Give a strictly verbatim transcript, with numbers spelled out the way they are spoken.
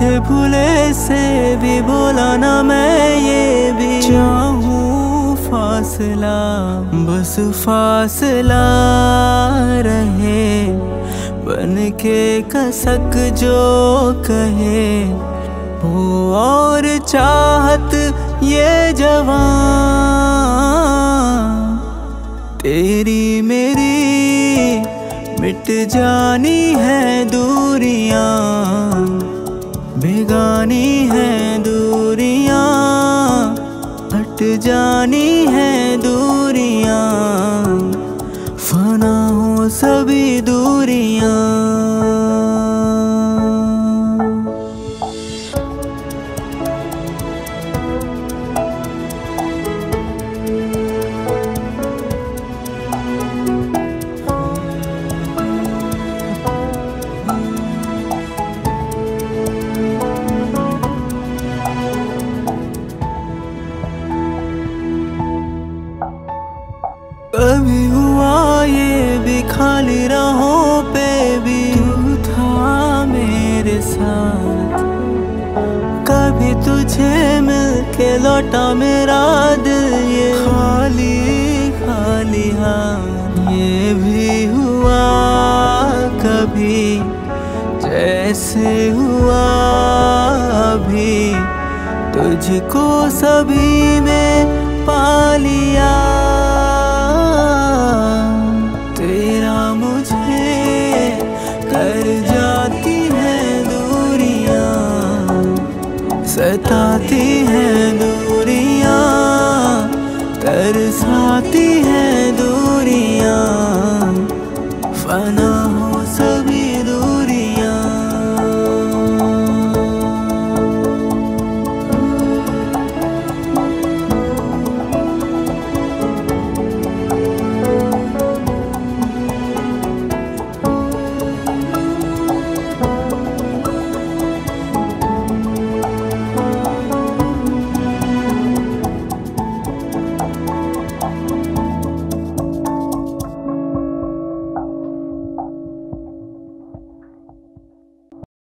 तुझे भूले से भी बोला ना मैं ये भी चाहूँ फासला बस फासला रहे, बन के कसक जो कहे वो और चाहत ये जवां तेरी मेरी मिट जानी है दूरियां, बेगानी है दूरियां, हट जानी है दूरियां, फना हो सभी दूरियां। कभी हुआ ये भी खाली राहों पे भी तू था मेरे साथ, कभी तुझे मिलके लौटा मेरा दिल ये खाली खाली हाथ। ये भी हुआ कभी जैसे हुआ अभी, तुझको सभी में पा लिया, सताती है